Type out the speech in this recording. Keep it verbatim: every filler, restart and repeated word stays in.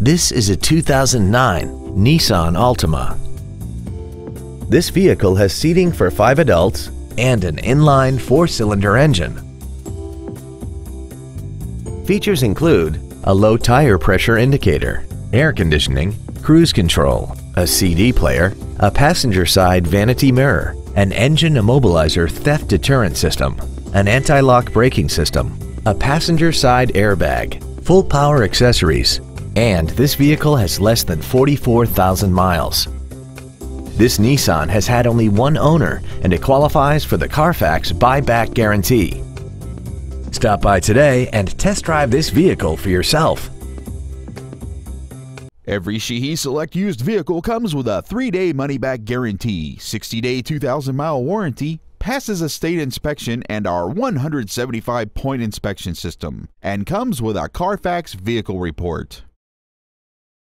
This is a two thousand nine Nissan Altima. This vehicle has seating for five adults and an inline four-cylinder engine. Features include a low tire pressure indicator, air conditioning, cruise control, a C D player, a passenger side vanity mirror, an engine immobilizer theft deterrent system, an anti-lock braking system, a passenger side airbag, full power accessories, and this vehicle has less than forty-four thousand miles. This Nissan has had only one owner and it qualifies for the Carfax buyback guarantee. Stop by today and test drive this vehicle for yourself. Every Sheehy Select used vehicle comes with a three-day money-back guarantee, sixty-day two thousand mile warranty, passes a state inspection and our one hundred seventy-five point inspection system, and comes with a Carfax vehicle report.